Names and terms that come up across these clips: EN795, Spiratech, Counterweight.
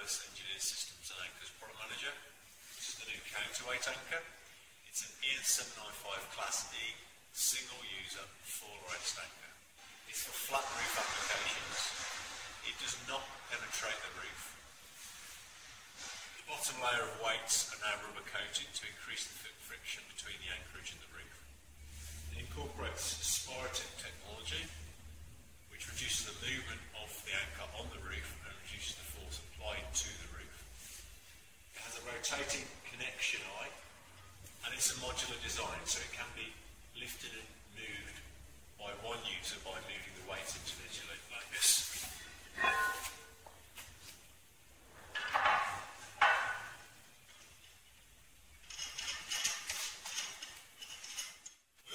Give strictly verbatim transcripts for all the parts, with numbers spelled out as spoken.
Earth Engineered Systems and Anchors product manager. This is the new counterweight anchor. It's an E N seven ninety-five Class E single user full rest anchor. It's for flat roof applications. It does not penetrate the roof. The bottom layer of weights are now rubber coated to increase the friction between the anchorage and the roof. It incorporates Spiratech technology, which reduces the movement of the anchor on the roof and reduces the force applied to the roof. It has a rotating connection eye and it's a modular design, so it can be lifted and moved by one user by moving the weights individually like this. We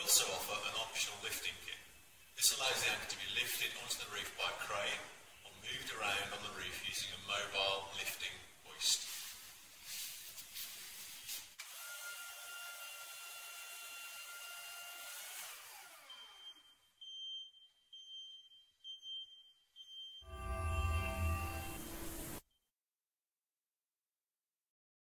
also offer an optional lifting kit. This allows the anchor to be lifted onto the roof by a crane or moved around on the roof using